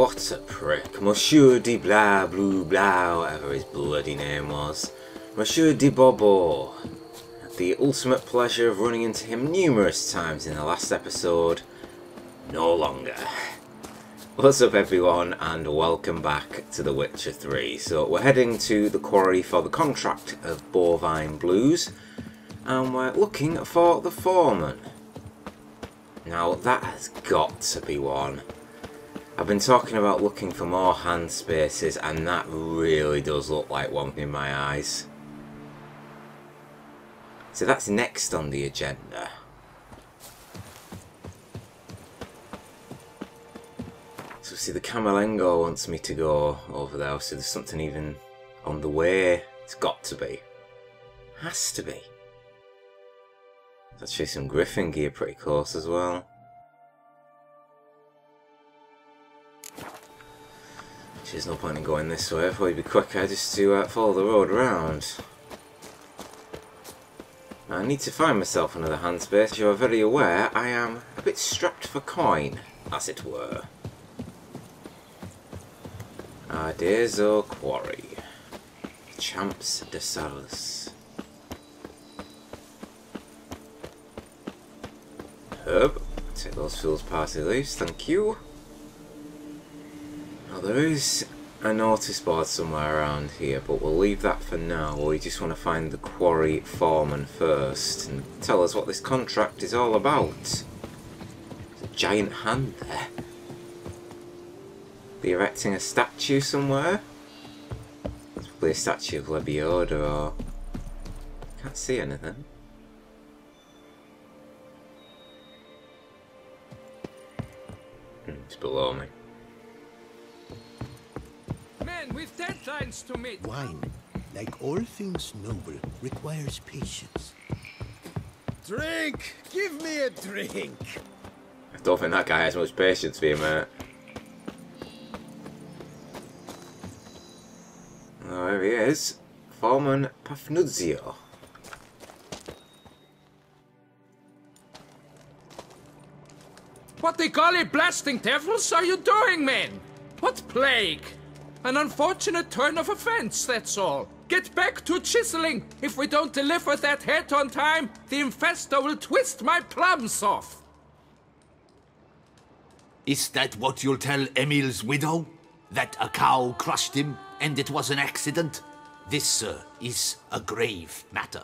What a prick. Monsieur de Blah Blue Blah, whatever his bloody name was. Monsieur de Bobo. The ultimate pleasure of running into him numerous times in the last episode. No longer. What's up everyone and welcome back to The Witcher 3. So we're heading to the quarry for the contract of Bovine Blues. And we're looking for the foreman. Now that has got to be one. I've been talking about looking for more hand spaces and that really does look like one in my eyes. So that's next on the agenda. So see, the Camalengo wants me to go over there, so there's something even on the way. It's got to be. Has to be. There's actually some Gryffindor pretty close as well. There's no point in going this way, probably be quicker just to follow the road round. I need to find myself another hand space. As you are very aware, I am a bit strapped for coin, as it were. Ardezo Quarry. Champs de Salus. Herb. Take those fool's party leaves, thank you. There is a notice board somewhere around here, but we'll leave that for now. We just want to find the quarry foreman first and tell us what this contract is all about. There's a giant hand there. Be erecting a statue somewhere? It's probably a statue of Lebioda or... Can't see anything. It's below me. With deadlines to meet. Wine, like all things noble, requires patience. Drink! Give me a drink! I don't think that guy has much patience for you, mate. Oh, there he is. Foreman Pafnuzio. What the golly blasting devils are you doing, man? What plague? An unfortunate turn of offense, that's all. Get back to chiseling! If we don't deliver that head on time, the infestor will twist my plums off! Is that what you'll tell Emile's widow? That a cow crushed him, and it was an accident? This, sir, is a grave matter.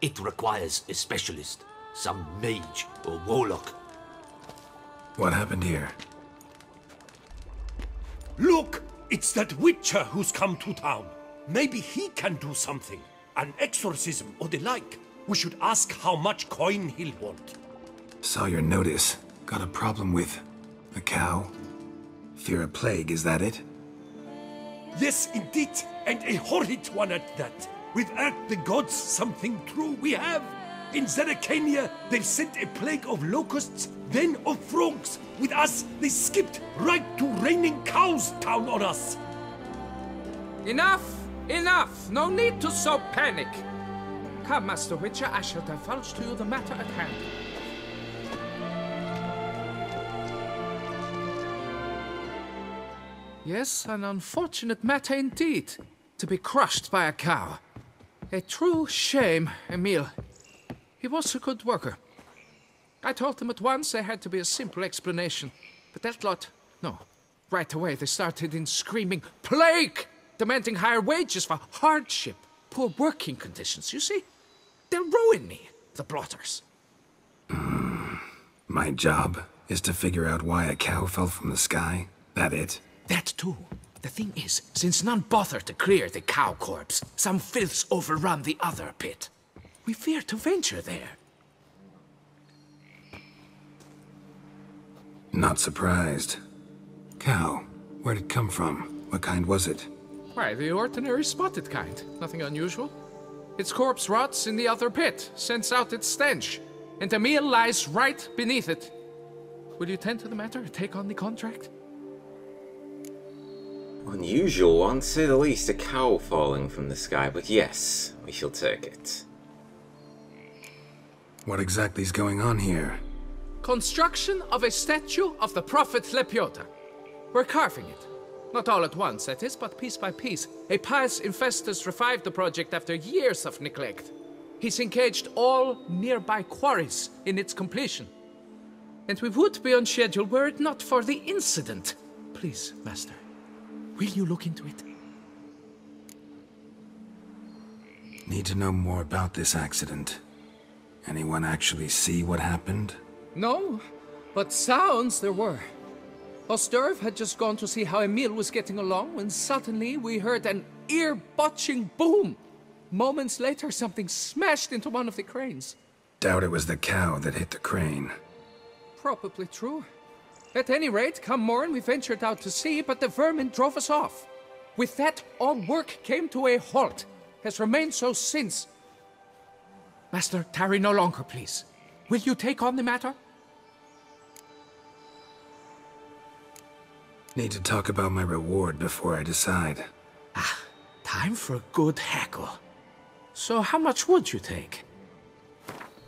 It requires a specialist, some mage or warlock. What happened here? Look! It's that Witcher who's come to town. Maybe he can do something. An exorcism or the like. We should ask how much coin he'll want. Saw your notice. Got a problem with the cow? Fear a plague, is that it? Yes, indeed. And a horrid one at that. We've asked the gods something true we have. In Zerrikania, they sent a plague of locusts, then of frogs. With us, they skipped right to raining cows down on us. Enough! Enough! No need to so panic. Come, Master Witcher, I shall divulge to you the matter at hand. Yes, an unfortunate matter indeed, to be crushed by a cow. A true shame, Emile. He was a good worker. I told them at once there had to be a simple explanation. But that lot, no. Right away they started in screaming, "Plague!" Demanding higher wages for hardship, poor working conditions, you see? They'll ruin me, the blotters. My job is to figure out why a cow fell from the sky? That it? That too. The thing is, since none bothered to clear the cow corpse, some filths overrun the other pit. We fear to venture there. Not surprised. Cow, where did it come from? What kind was it? Why, the ordinary spotted kind. Nothing unusual. Its corpse rots in the other pit, sends out its stench, and the meal lies right beneath it. Will you tend to the matter, take on the contract? Unusual one, to say the least, a cow falling from the sky, but yes, we shall take it. What exactly is going on here? Construction of a statue of the prophet Lepiota. We're carving it. Not all at once, that is, but piece by piece. A pious Infestus revived the project after years of neglect. He's engaged all nearby quarries in its completion. And we would be on schedule were it not for the incident. Please, Master, will you look into it? Need to know more about this accident. Anyone actually see what happened? No, but sounds there were. Osterv had just gone to see how Emil was getting along when suddenly we heard an ear-botching boom. Moments later, something smashed into one of the cranes. Doubt it was the cow that hit the crane. Probably true. At any rate, come morn, we ventured out to sea, but the vermin drove us off. With that, all work came to a halt. Has remained so since. Master, tarry no longer, please. Will you take on the matter? Need to talk about my reward before I decide. Ah, time for a good haggle. So how much would you take?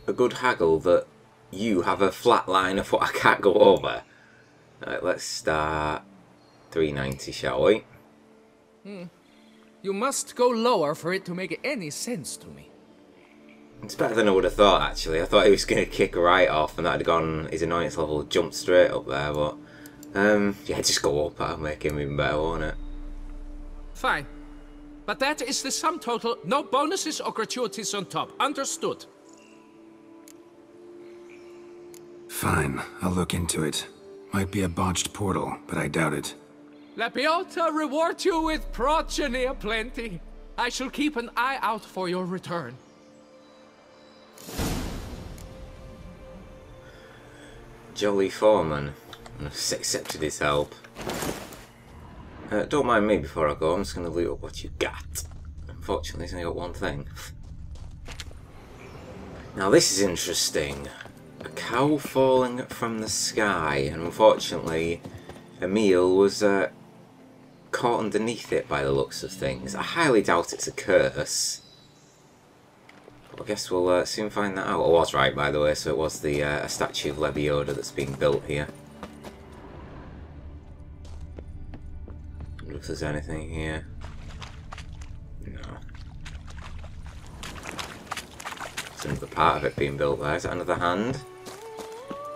A good haggle that you have a flat line of what I can't go over. Alright, let's start 390, shall we? You must go lower for it to make any sense to me. It's better than I would have thought, actually. I thought he was going to kick right off and that had gone, his annoyance level jumped straight up there, but... yeah, just go up, that'll make him even better, won't it? Fine. But that is the sum total. No bonuses or gratuities on top. Understood. Fine. I'll look into it. Might be a botched portal, but I doubt it. Lepiota rewards you with progeny aplenty. I shall keep an eye out for your return. Jolly foreman. I've accepted his help. Don't mind me before I go, I'm just going to loot up what you got. Unfortunately, he's only got one thing. Now this is interesting. A cow falling from the sky, and unfortunately Emil was caught underneath it by the looks of things. I highly doubt it's a curse. But I guess we'll soon find that out. I was right, by the way, so it was the a statue of Lebioda that's being built here. I wonder if there's anything here. No. There's another part of it being built there. Is that another hand?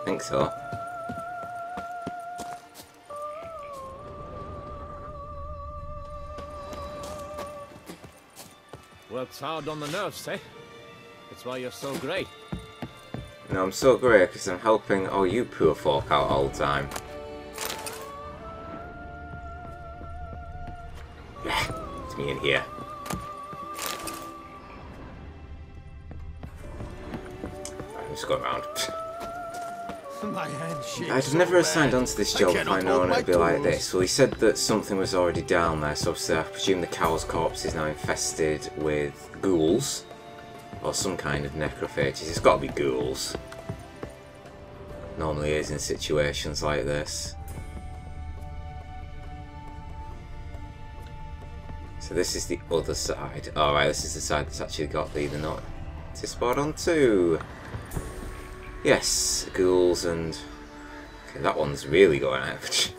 I think so. Works hard on the nerves, eh? That's why you're so grey. No, I'm so grey because I'm helping all you poor folk out all the time. It's me in here. I'm just going around. I'd never have signed onto this job if I known it'd be like this. Well, he said that something was already down there, so obviously I presume the cow's corpse is now infested with ghouls. Or some kind of necrophages. It's gotta be ghouls. Normally is in situations like this. So this is the other side. Alright, this is the side that's actually got the notice board on too. Yes, ghouls and... Okay, that one's really going out.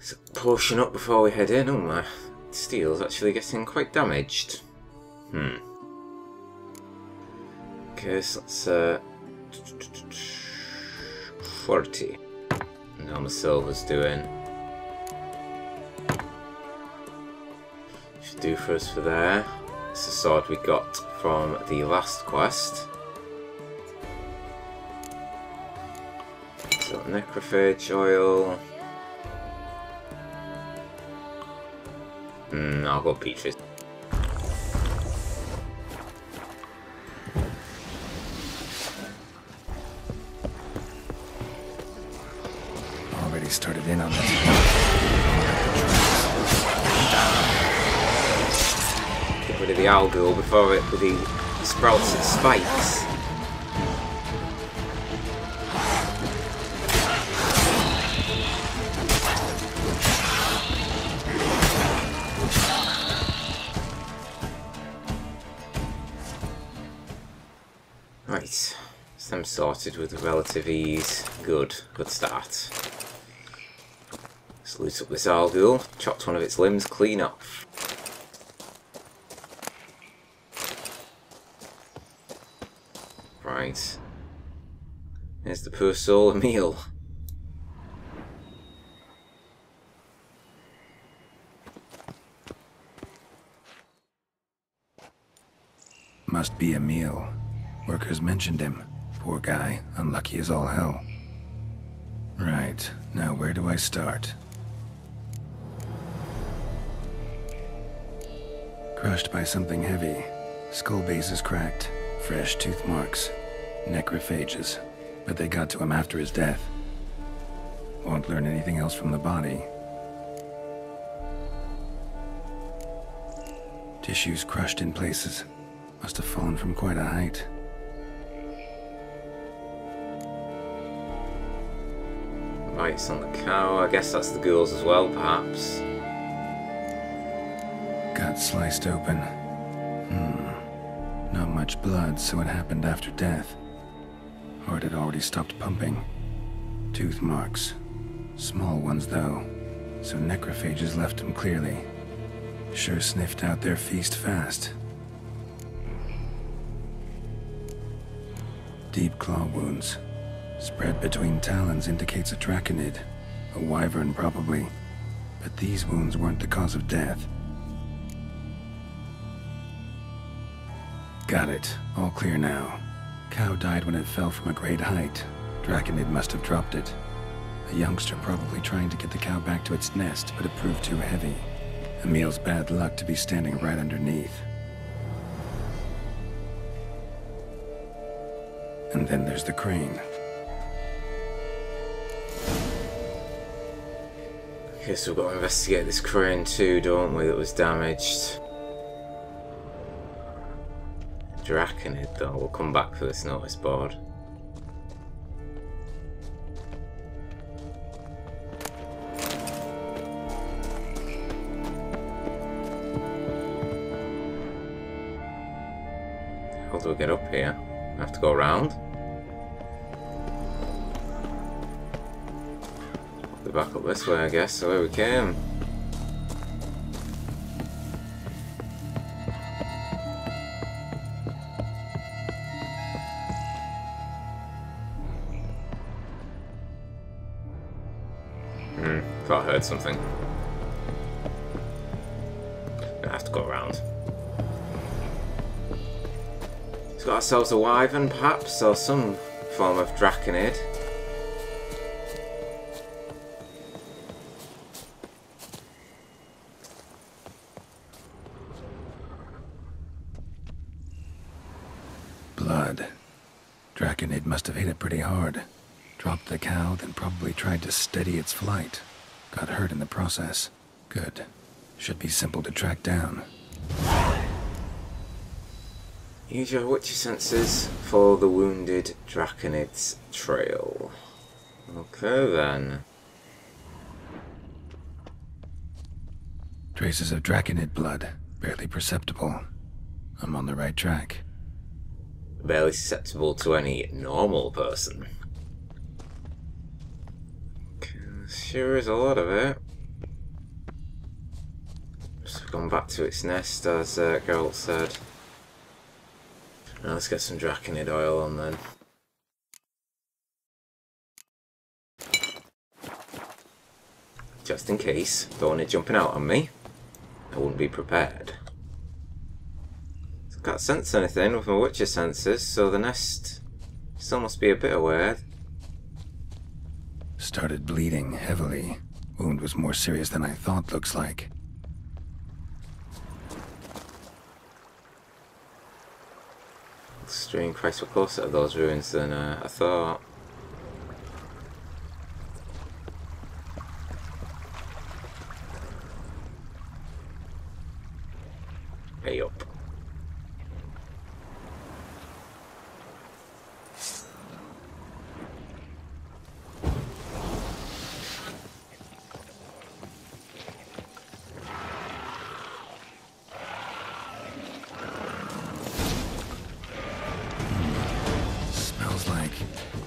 So pushing up before we head in. Oh, my steel's actually getting quite damaged. Okay, so that's... 40. And how my silver's doing. Do for us for there. It's the sword we got from the last quest. So necrophage oil. I'll go peaches. Already started in on that. Rid of the owl ghoul before it bloody sprouts and spikes. Right, them sorted with relative ease. Good start. Let's loot up this Arghoul, chopped one of its limbs clean off. Right. Here's the poor soul a meal. Must be a meal. Workers mentioned him. Poor guy, unlucky as all hell. Right, now where do I start? Crushed by something heavy. Skull base is cracked. Fresh tooth marks. Necrophages. But they got to him after his death. Won't learn anything else from the body. Tissues crushed in places. Must have fallen from quite a height. Bites on the cow, I guess that's the ghouls as well, perhaps. Gut sliced open. Not much blood, so it happened after death. Heart had already stopped pumping. Tooth marks. Small ones, though, so necrophages left them clearly. Sure sniffed out their feast fast. Deep claw wounds. Spread between talons indicates a draconid, a wyvern probably, but these wounds weren't the cause of death. Got it. All clear now. Cow died when it fell from a great height. Draconid must have dropped it. A youngster probably trying to get the cow back to its nest, but it proved too heavy. Emil's bad luck to be standing right underneath. And then there's the crane. Okay, so we've got to investigate this crane too, don't we, that was damaged. Draconid, though. We'll come back for this notice board. How do we get up here? I have to go around. We're back up this way, I guess, so here we came. Thought I heard something. I have to go around. We've got ourselves a wyvern, perhaps, or some form of draconid. Blood. Draconid must have hit it pretty hard. Dropped the cow, then probably tried to steady its flight. Got hurt in the process. Good. Should be simple to track down. Use your witcher senses, follow the wounded draconid's trail. Okay then. Traces of draconid blood, barely perceptible. I'm on the right track. Barely susceptible to any normal person. Okay, there sure is a lot of it. Just gone back to its nest, as Geralt said. Now let's get some draconid oil on then. Just in case, don't want it jumping out on me. I wouldn't be prepared. So I can't sense anything with my witcher sensors, so the nest still must be a bit aware. Started bleeding heavily. Wound was more serious than I thought, looks like. Extreme Christ, we're closer to those ruins than I thought. Hey up.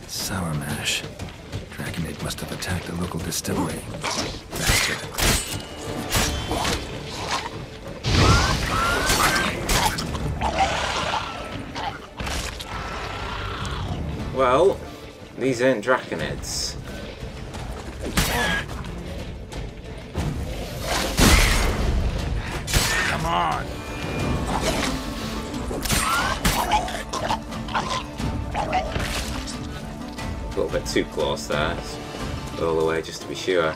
Sour mash. Draconate must have attacked a local distillery. Bastard. Well, these ain't draconids. Come on. A little bit too close there. All the way just to be sure.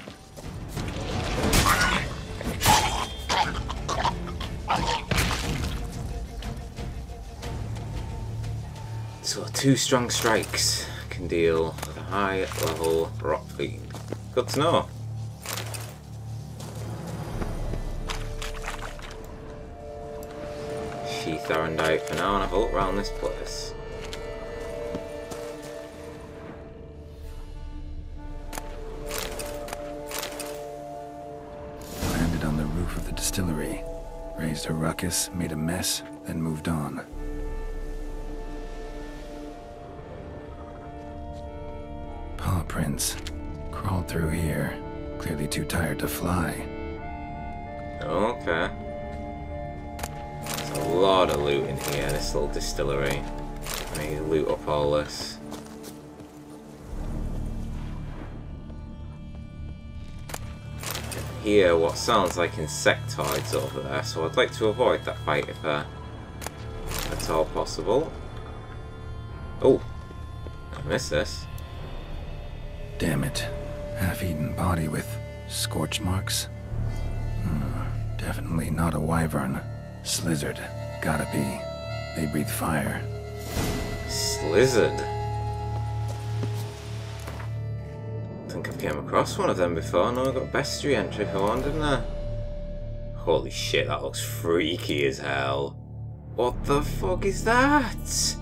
So 2 strong strikes can deal with a high level rock fiend. Good to know. Sheath Arendite for now and have a look around this place. Distillery. Raised a ruckus, made a mess, then moved on. Paw prints. Crawled through here. Clearly too tired to fly. Okay. There's a lot of loot in here, this little distillery. I need to loot up all this. Hear what sounds like insectoids over there, so I'd like to avoid that fight if at all possible. Oh, I missed this. Damn it. Half-eaten body with scorch marks? Definitely not a wyvern. Slyzard. Gotta be. They breathe fire. Slyzard? Came across one of them before. No, I got bestiary entry for one, didn't I? Holy shit, that looks freaky as hell. What the fuck is that?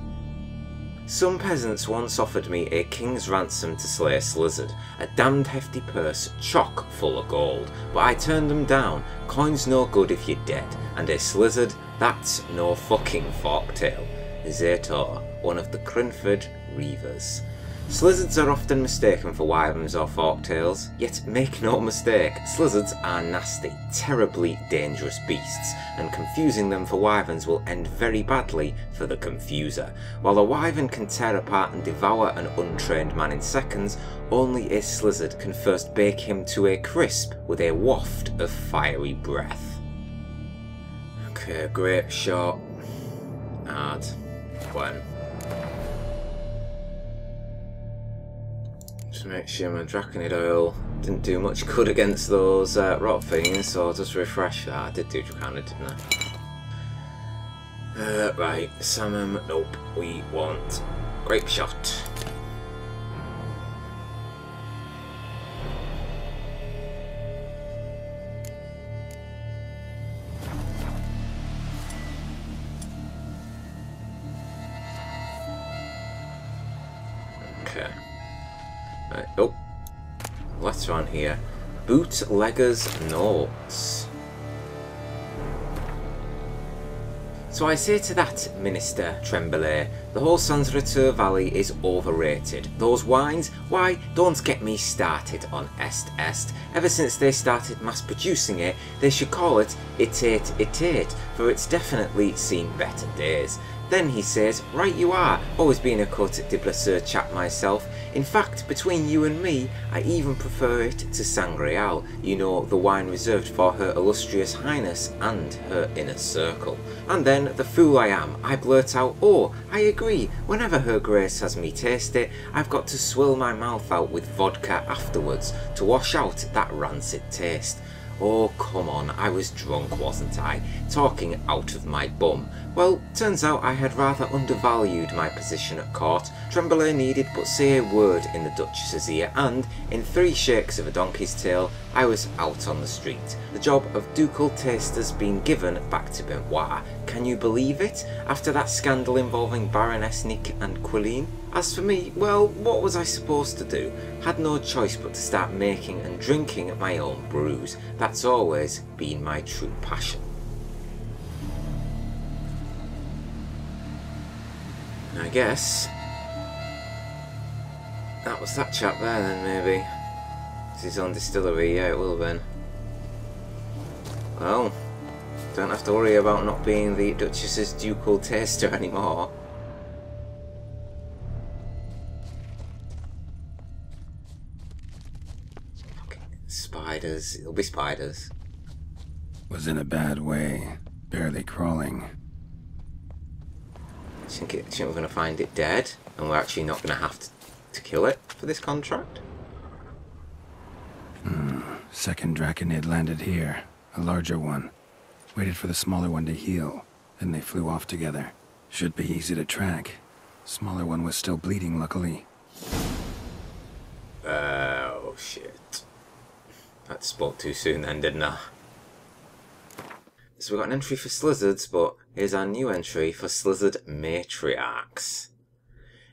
Some peasants once offered me a king's ransom to slay a Slyzard, a damned hefty purse chock full of gold, but I turned them down. Coin's no good if you're dead, and a Slyzard, that's no fucking forktail. Zetor, one of the Crinford Reavers. Slyzards are often mistaken for wyverns or forktails, yet make no mistake, Slyzards are nasty, terribly dangerous beasts, and confusing them for wyverns will end very badly for the confuser. While a wyvern can tear apart and devour an untrained man in seconds, only a Slyzard can first bake him to a crisp with a waft of fiery breath. Okay, great shot. Hard. When? Just make sure my Draconid oil didn't do much good against those rot fiends, so I'll just refresh that. I did do Draconid, didn't I? Right, Samum, nope, we want Grape Shot. Oh, letter on here. Bootlegger's Notes. So I say to that, Minister Tremblay, the whole Sans Retour Valley is overrated. Those wines? Why, don't get me started on Est-Est. Ever since they started mass-producing it, they should call it Etait-Etait, for it's definitely seen better days. Then he says, right you are, always been a Cote de Blessure chap myself. In fact, between you and me, I even prefer it to Sangreal, you know, the wine reserved for her illustrious highness and her inner circle. And then, the fool I am, I blurt out, oh, I agree, whenever her grace has me taste it, I've got to swill my mouth out with vodka afterwards to wash out that rancid taste. Oh, come on, I was drunk, wasn't I? Talking out of my bum. Well, turns out I had rather undervalued my position at court. Tremblay needed but say a word in the Duchess's ear and, in 3 shakes of a donkey's tail, I was out on the street. The job of ducal taster's been given back to Benoit. Can you believe it? After that scandal involving Baroness Nick and Quilleen? As for me, well, what was I supposed to do? Had no choice but to start making and drinking my own brews. That's always been my true passion. And I guess that was that chap there then, maybe. It's his own distillery, yeah it will then. Well, don't have to worry about not being the Duchess's ducal taster anymore. Fucking spiders, it'll be spiders. Was in a bad way, barely crawling. I think we're going to find it dead, and we're actually not going to have to kill it for this contract. Second draconid landed here, a larger one. Waited for the smaller one to heal, then they flew off together. Should be easy to track. Smaller one was still bleeding, luckily. Oh, shit. That spoke too soon then, didn't I? So we got an entry for Slyzards, but here's our new entry for Slyzard Matriarchs.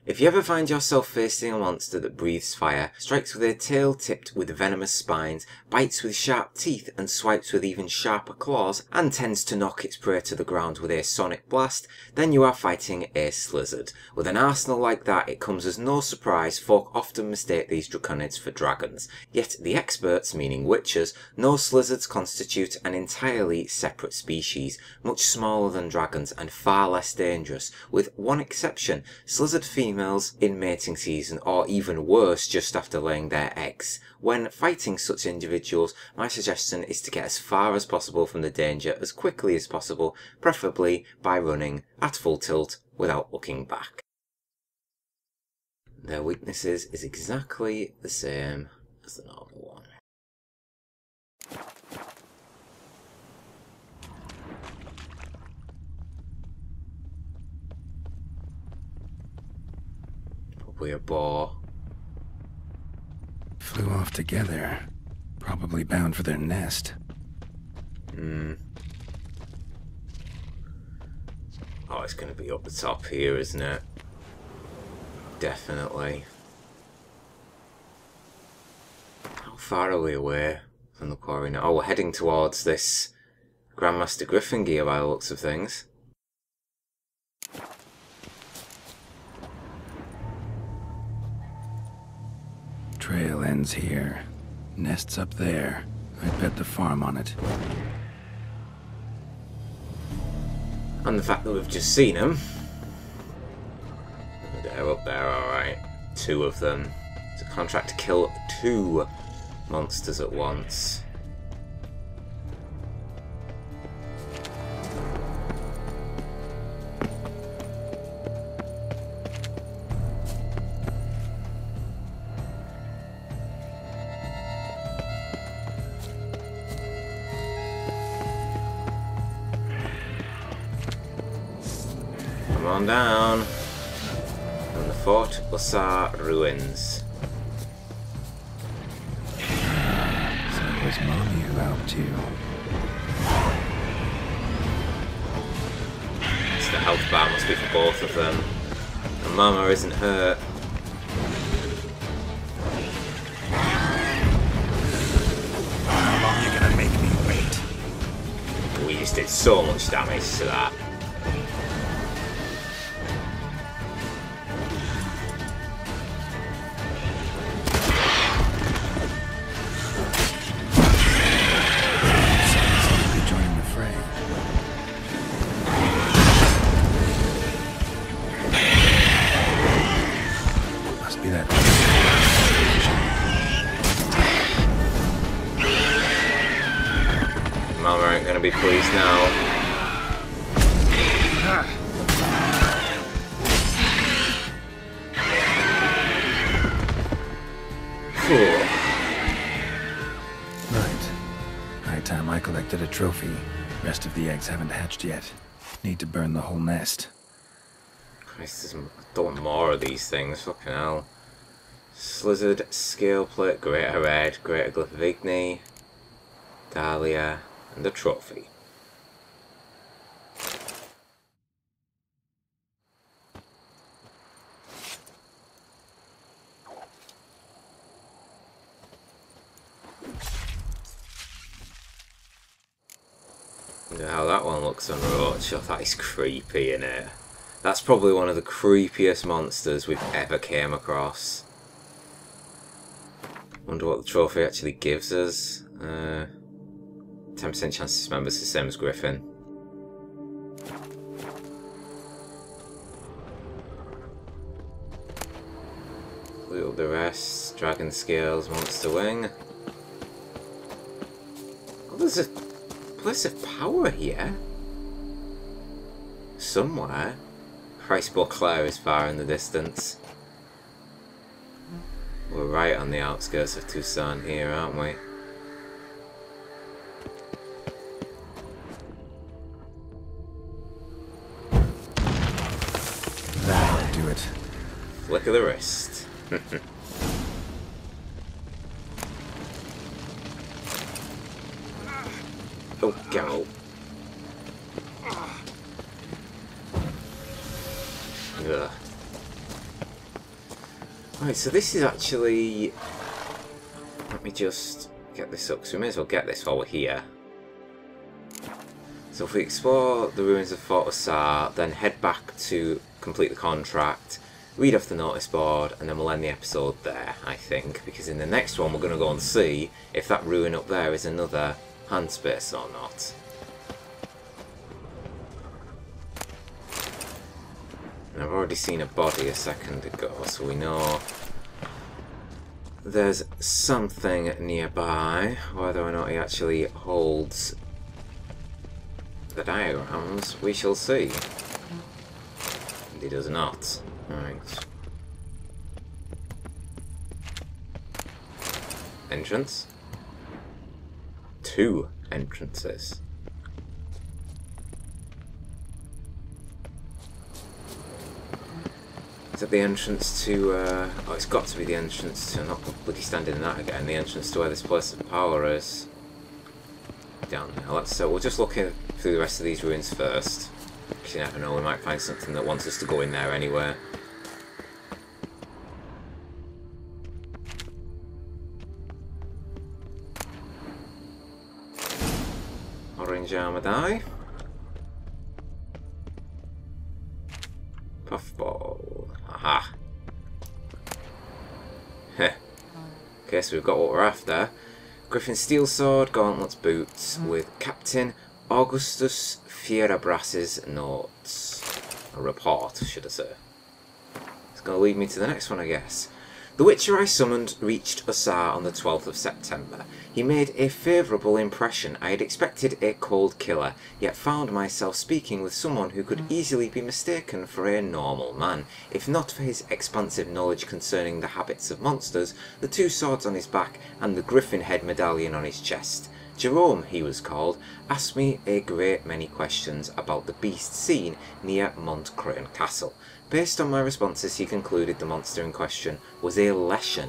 If you ever find yourself facing a monster that breathes fire, strikes with a tail tipped with venomous spines, bites with sharp teeth and swipes with even sharper claws, and tends to knock its prey to the ground with a sonic blast, then you are fighting a Slyzard. With an arsenal like that, it comes as no surprise folk often mistake these draconids for dragons. Yet the experts, meaning witchers, know Slyzards constitute an entirely separate species, much smaller than dragons and far less dangerous. With one exception, Slyzard females in mating season, or even worse, just after laying their eggs. When fighting such individuals, my suggestion is to get as far as possible from the danger as quickly as possible, preferably by running at full tilt without looking back. Their weaknesses is exactly the same as the normal one. Probably a boar. Flew off together, probably bound for their nest. Oh, it's going to be up the top here, isn't it? Definitely. How far are we away from the quarry now? Oh, we're heading towards this Grandmaster Gryffingir by the looks of things. Trail ends here. Nests up there. I bet the farm on it. And the fact that we've just seen them. They're up there, alright. Two of them. It's a contract to kill two monsters at once. Down and the Fort Ussar ruins. So was Mommy who helped you? So the health bar must be for both of them. And Mama isn't hurt. How long are you gonna make me wait? We just did so much damage to that. Haven't hatched yet. Need to burn the whole nest. Christ, I don't want more of these things, fucking hell. Slyzard, scale plate, greater red, greater glyph of igni, dahlia, and a trophy. How that one looks on Roach. Oh, that is creepy, isn't it? That's probably one of the creepiest monsters we've ever came across. Wonder what the trophy actually gives us. 10% chance to dismember is the same as Griffin. Loot up the rest. Dragon scales, monster wing. Oh, there's a place of power here. Somewhere. Christ, Beauclair is far in the distance. We're right on the outskirts of Toussaint here, aren't we? That'll do it. Flick of the wrist. Oh, Geralt. Ugh. Right, so this is actually... Let me just get this up, because we may as well get this while we're here. So if we explore the ruins of Fort Ussar, then head back to complete the contract, read off the notice board, and then we'll end the episode there, I think, because in the next one we're going to go and see if that ruin up there is another hand space or not. And I've already seen a body a second ago, so we know there's something nearby. Whether or not he actually holds the diagrams, we shall see. And he does not. Right. Entrance. 2 entrances. Is that the entrance to, oh, it's got to be the entrance to, I'm not bloody standing in that again, the entrance to where this place of power is. Down there. Let's, we'll just look in through the rest of these ruins first. Because you never know, we might find something that wants us to go in there anywhere. Orange Armadai. Puffball. Aha. Heh. Okay, so we've got what we're after. Griffin's steel sword, gauntlets, boots, with Captain Augustus Fierabras' notes. A report, should I say. It's going to lead me to the next one, I guess. The Witcher I summoned reached Ussar on the 12th of September. He made a favourable impression. I had expected a cold killer, yet found myself speaking with someone who could easily be mistaken for a normal man. If not for his expansive knowledge concerning the habits of monsters, the 2 swords on his back, and the griffin head medallion on his chest. Jerome, he was called, asked me a great many questions about the beast seen near Mont Crane Castle. Based on my responses, he concluded the monster in question was a Leshen.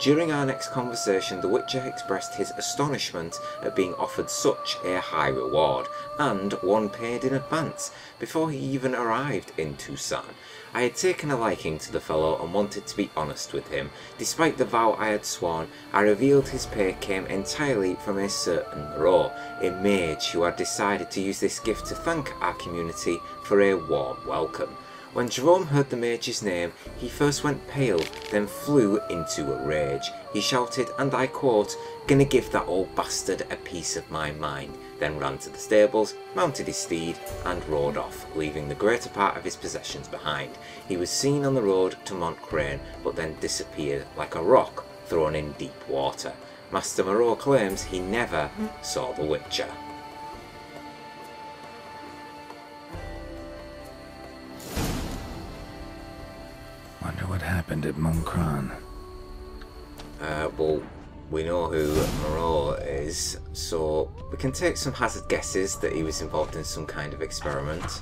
During our next conversation, the Witcher expressed his astonishment at being offered such a high reward, and one paid in advance, before he even arrived in Toussaint. I had taken a liking to the fellow and wanted to be honest with him. Despite the vow I had sworn, I revealed his pay came entirely from a certain Moreau, a mage who had decided to use this gift to thank our community for a warm welcome. When Jerome heard the mage's name, he first went pale, then flew into a rage. He shouted, and I quote, "Gonna give that old bastard a piece of my mind," then ran to the stables, mounted his steed, and rode off, leaving the greater part of his possessions behind. He was seen on the road to Mont Crane, but then disappeared like a rock thrown in deep water. Master Moreau claims he never saw the Witcher. Wonder what happened at Mont Crane. Well, we know who Moreau is, so we can take some hazard guesses that he was involved in some kind of experiment.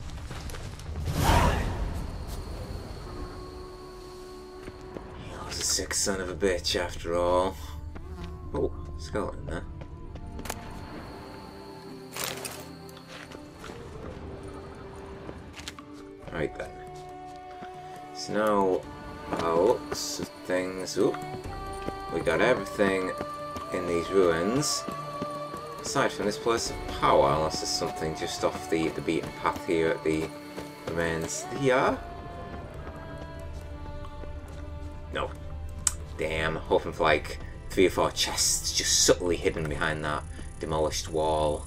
He was a sick son of a bitch after all. Oh, skeleton there. Right then. So now... lots of things. Ooh. We got everything in these ruins. Aside from this place of power, unless there's something just off the beaten path here at the remains here. No. Damn, hoping for like three or four chests just subtly hidden behind that demolished wall.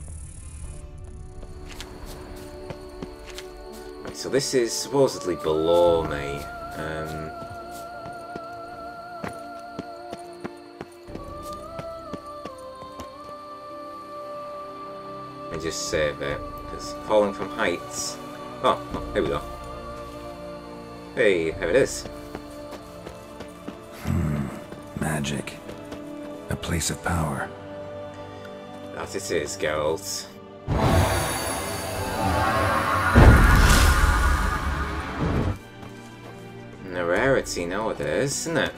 Right, so this is supposedly below me. Let me just save it, because falling from heights... Oh, here we go. Hey, here it is. Magic. A place of power. That it is, Geralt. And a rarity nowadays, isn't it?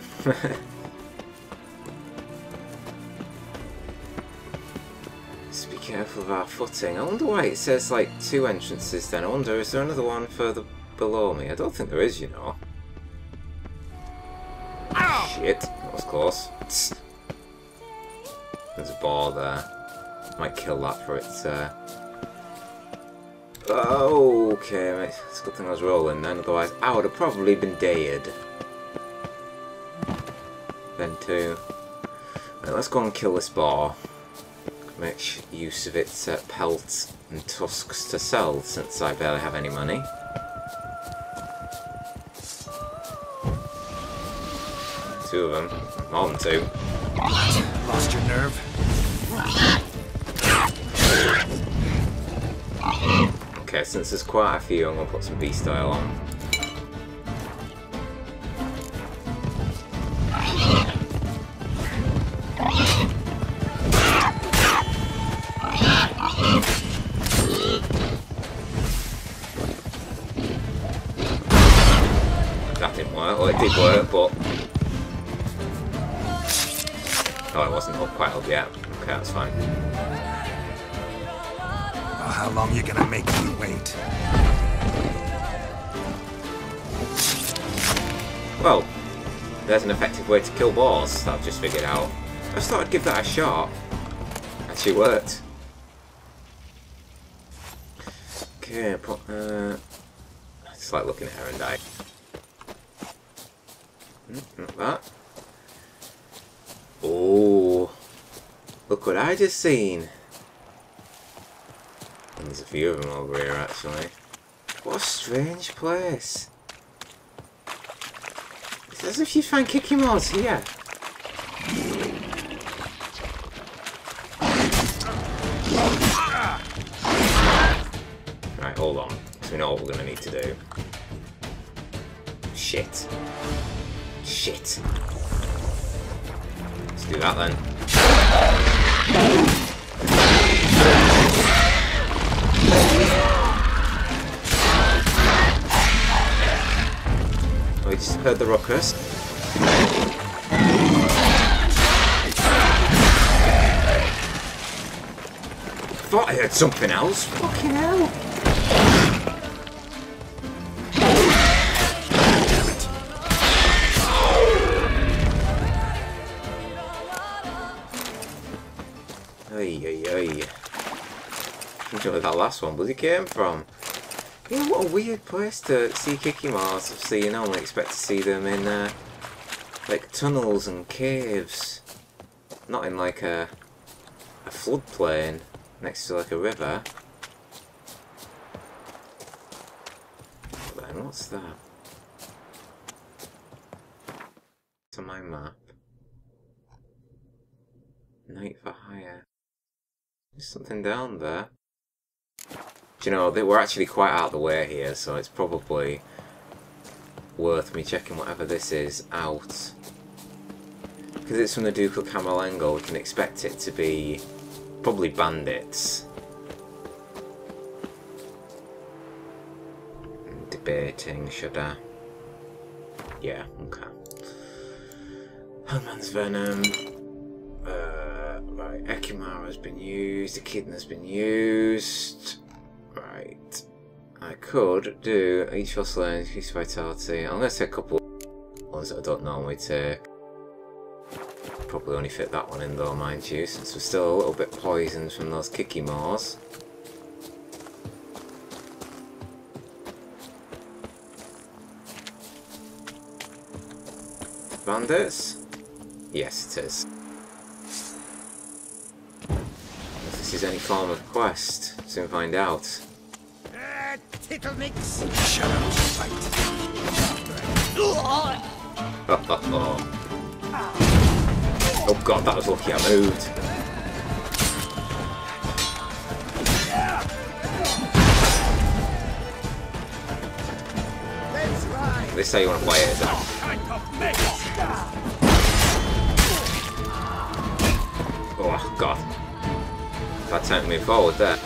Just be careful of our footing. I wonder why it says like two entrances then. I wonder, is there another one further below me? I don't think there is, you know. Ow! Shit. Of course. There's a ball there. Might kill that for its... Oh, okay, mate. It's a good thing I was rolling then, otherwise I would have probably been dead. Then too. Right, let's go and kill this ball. Make use of its pelts and tusks to sell, since I barely have any money. Two of them. More than two. Lost your nerve? Okay, since there's quite a few, I'm going to put some beast-style on. That didn't work. Well, it did work, but... Oh, it wasn't up quite up yet. Okay, that's fine. Well, how long are you gonna make me wait? Well, there's an effective way to kill boars that I've just figured out. I just thought I'd give that a shot. Actually worked. Okay, put it's like looking at her and die. Not that. Oh, look what I just seen. And there's a few of them over here actually. What a strange place. It's as if you'd find Kikimars here. Right, hold on, because we know what we're going to need to do. Shit. Shit. Let's do that then. Oh, you just heard the ruckus. Thought I heard something else. Fucking hell. Where that last one bloody came from. Yeah, what a weird place to see Kikimars. Obviously, you normally expect to see them in like tunnels and caves, not in like a floodplain next to like a river. But then what's that? To my map, night for hire. There's something down there. Do you know, we're actually quite out of the way here, so it's probably worth me checking whatever this is out. Because it's from the Ducal Camalengo, we can expect it to be probably bandits. I'm debating, should I? Yeah, okay. Hangman's Venom. Right, Echimara's been used, Echidna's been used. Right, I could do each fossil and increase vitality. I'm going to take a couple of ones that I don't normally take. Probably only fit that one in though, mind you, since we're still a little bit poisoned from those Kikimars. Bandits? Yes, it is. is any form of quest. Soon find out. Tickle mix. Shadow fight. Oh god, that was lucky I moved. This is how you want to play it, is that? Oh god. Bad time to move forward there.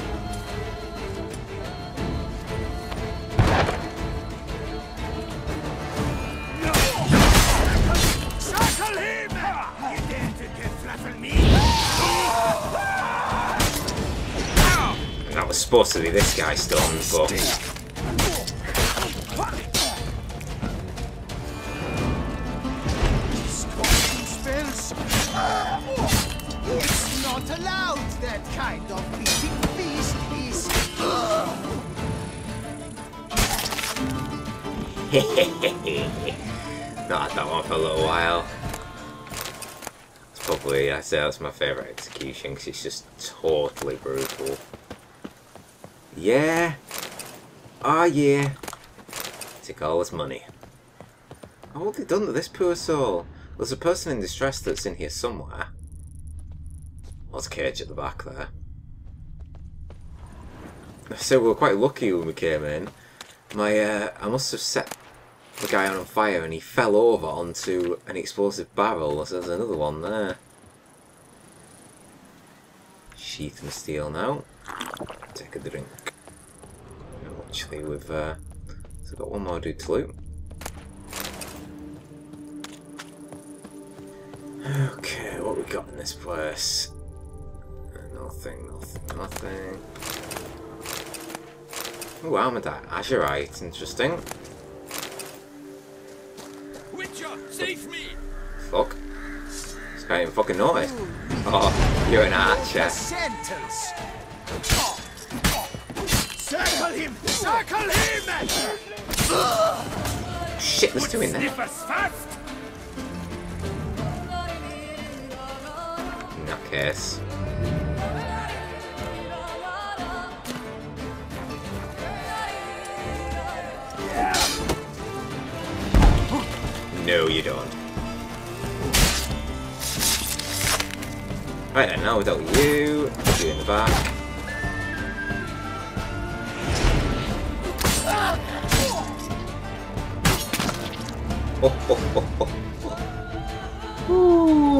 Circle him! You dare to get flattened me? And that was supposed to be this guy's stone, but not had that one for a little while. It's probably, I'd say that's my favourite execution because it's just totally brutal. Yeah. Oh yeah. Take all this money. Oh, what have they done to this poor soul? There's a person in distress that's in here somewhere. What's cage at the back there? So we were quite lucky when we came in. I must have set the guy on fire and he fell over onto an explosive barrel. So there's another one there. Sheath and steel now. Take a drink. Actually, we've got one more dude to loot. Okay, what we got in this place? Nothing, nothing, nothing. Ooh, Armadite, Azureite, interesting. Witcher, save me! Fuck. This guy didn't fucking notice. Oh, you're an archer. Circle him! Circle him! Shit, there's two in there. In that case. No, you don't. Right then, now without you, put you in the back. Oh, oh, oh, oh.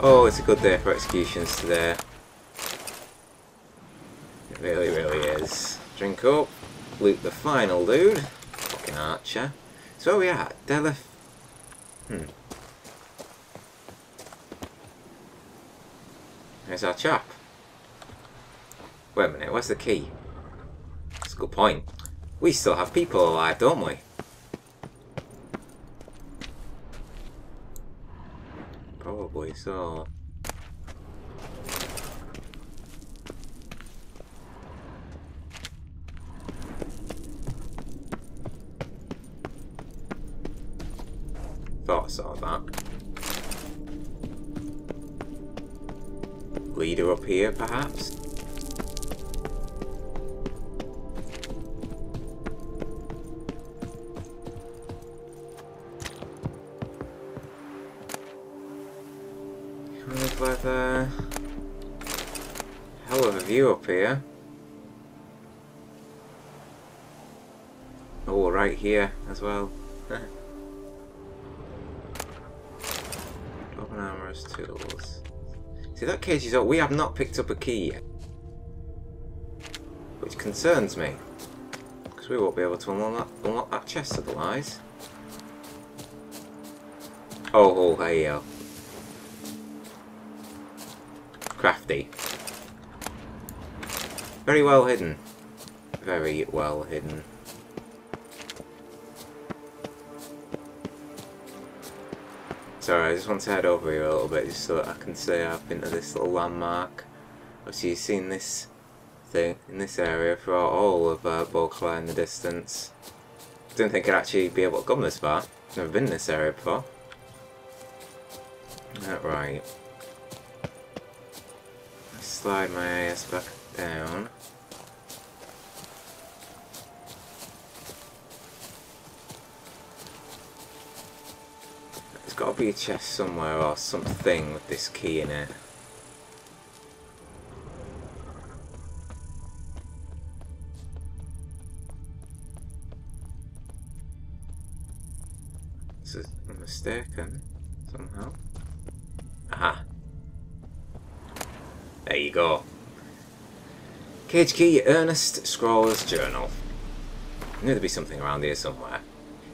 Oh, it's a good day for executions today. It really, really is. Drink up, loot the final dude. Fucking archer. So we are Delenfer. There's our chap. Wait a minute, where's the key? That's a good point. We still have people alive, don't we? Probably so. Thought I saw that. Leader up here, perhaps? Kind of like a hell of a view up here. Oh, right here as well. Tools. See, that cage is all. We have not picked up a key yet, which concerns me, because we won't be able to unlock that chest otherwise. Oh, oh, hey yo, crafty. Very well hidden. Very well hidden. Sorry, I just want to head over here a little bit just so that I can stay up into this little landmark. Obviously you've seen this thing in this area for all of Beauclair in the distance. Didn't think I'd actually be able to come this far. Never been in this area before. Right. Let's slide my ass back down. There's got to be a chest somewhere or something with this key in it. I'm mistaken somehow. Aha. There you go. Cage key, Ernest Scrolls Journal. I knew there'd be something around here somewhere.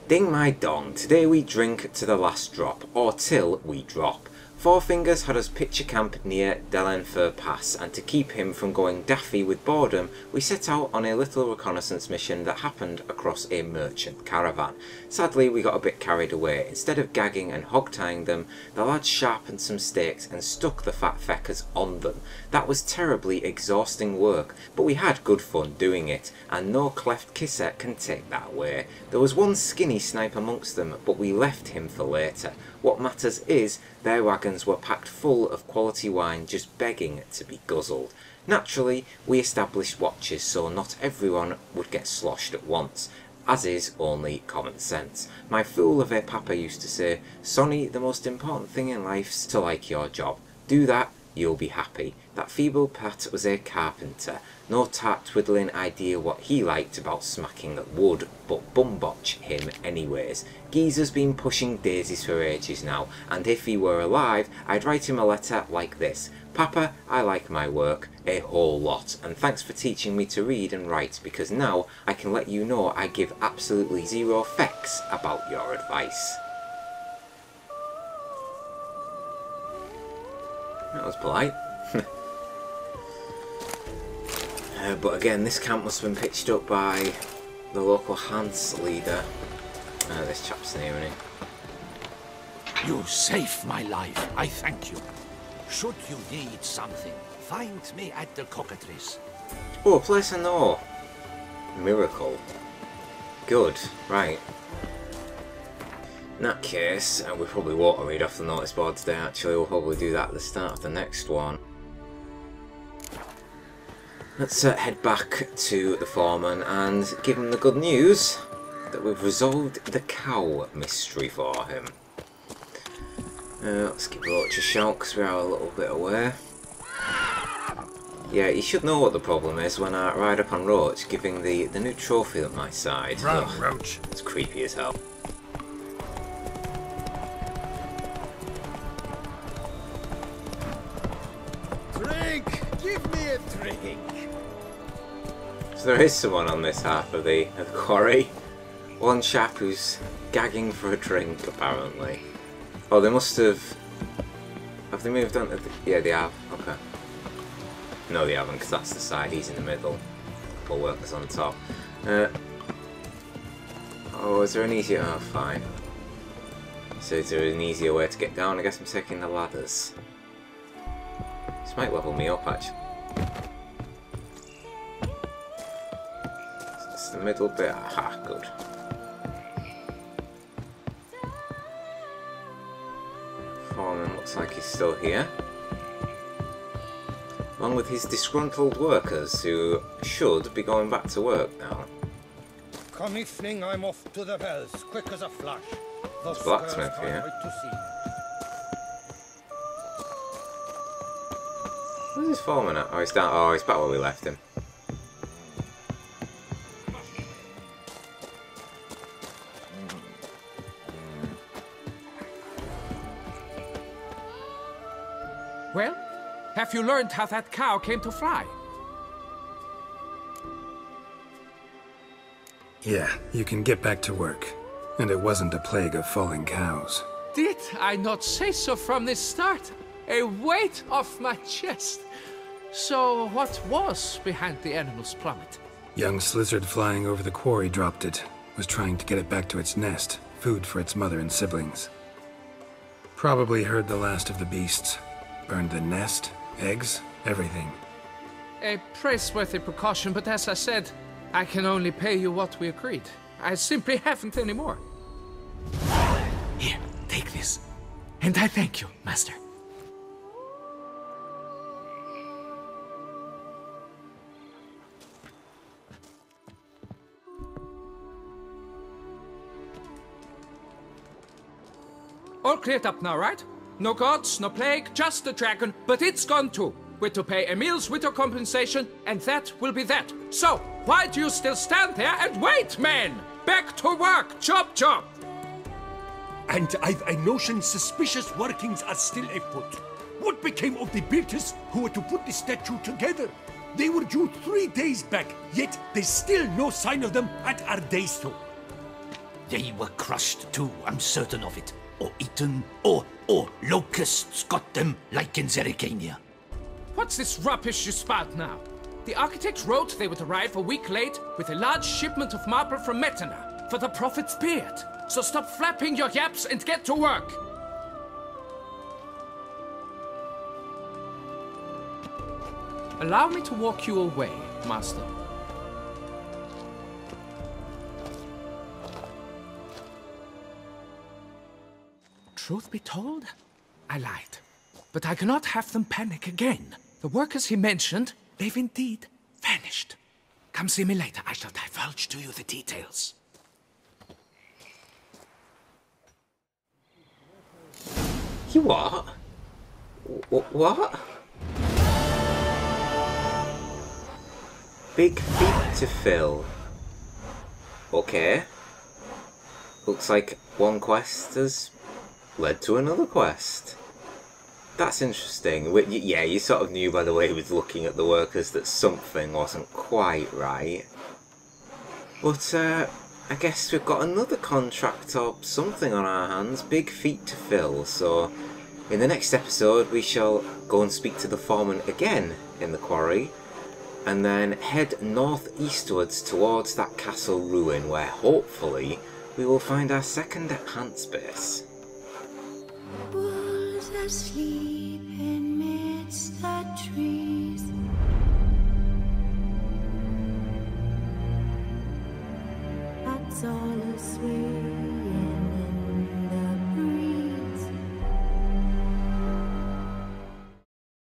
Ding my dong, today we drink to the last drop, or till we drop. Four Fingers had us pitch a camp near Delenfer Pass, and to keep him from going daffy with boredom, we set out on a little reconnaissance mission that happened across a merchant caravan. Sadly, we got a bit carried away. Instead of gagging and hog-tying them, the lads sharpened some stakes and stuck the fat feckers on them. That was terribly exhausting work, but we had good fun doing it, and no cleft kisser can take that away. There was one skinny snipe amongst them, but we left him for later. What matters is, their wagons were packed full of quality wine just begging to be guzzled. Naturally, we established watches so not everyone would get sloshed at once, as is only common sense. My fool of a papa used to say, "Sonny, the most important thing in life's to like your job. Do that, you'll be happy." That feeble Pat was a carpenter. No tat-twiddling idea what he liked about smacking at wood, but bumbotch him anyways. Geezer's been pushing daisies for ages now, and if he were alive, I'd write him a letter like this. Papa, I like my work, a whole lot, and thanks for teaching me to read and write, because now I can let you know I give absolutely zero fecks about your advice. That was polite. But again, this camp must have been pitched up by the local Hans leader. This chap's name, isn't he? You saved my life. I thank you. Should you need something, find me at the Cockatrice. Oh, a place I know. Miracle. Good. Right. In that case, we probably won't read off the notice board today, actually. We'll probably do that at the start of the next one. Let's head back to the foreman and give him the good news that we've resolved the cow mystery for him. Let's give Roach a shout because we are a little bit away. Yeah, you should know what the problem is when I ride up on Roach giving the new trophy at my side. Ugh, Roach. It's creepy as hell. Drink! Give me a drink! So there is someone on this half of the quarry. One chap who's gagging for a drink, apparently. Oh, they must have... Have they moved on to the... Yeah, they have. Okay. No, they haven't, because that's the side. He's in the middle. Or workers on top. Oh, is there an easier... Oh, fine. So is there an easier way to get down? I guess I'm taking the ladders. This might level me up, actually. The middle bit, aha, good. Foreman looks like he's still here, along with his disgruntled workers who should be going back to work now. Come evening, I'm off to the bells, quick as a flash. Those blacksmith here. Where's his foreman at? Oh, he's down. Oh, he's back where we left him. Well, have you learned how that cow came to fly? Yeah, you can get back to work. And it wasn't a plague of falling cows. Did I not say so from the start? A weight off my chest. So what was behind the animal's plummet? Young Slyzard flying over the quarry dropped it. Was trying to get it back to its nest. Food for its mother and siblings. Probably heard the last of the beasts. Burned the nest, eggs, everything. A praiseworthy precaution, but as I said, I can only pay you what we agreed. I simply haven't anymore. Here, take this. And I thank you, Master. all cleared up now, right? No gods, no plague, just the dragon, but it's gone too. We're to pay Emile's widow compensation, and that will be that. So, why do you still stand there and wait, man? Back to work, chop chop! And I've a notion suspicious workings are still afoot. What became of the builders who were to put the statue together? They were due 3 days back, yet there's still no sign of them at Ardezo. They were crushed too, I'm certain of it. Or eaten, or locusts got them, like in Zerrikania. What's this rubbish you spout now? The architect wrote they would arrive a week late with a large shipment of marble from Metana for the prophet's beard. So stop flapping your yaps and get to work. Allow me to walk you away, Master. Truth be told, I lied. But I cannot have them panic again. The workers he mentioned, they've indeed vanished. Come see me later. I shall divulge to you the details. You what? What? Big feet to fill. Okay. Looks like one quest has led to another quest. That's interesting. Yeah, you sort of knew by the way he was looking at the workers that something wasn't quite right. But, I guess we've got another contract or something on our hands. Big feet to fill, so in the next episode we shall go and speak to the foreman again in the quarry, and then head northeastwards towards that castle ruin where hopefully we will find our second enchant space. Wolves asleep amidst the trees. That's all a sweet.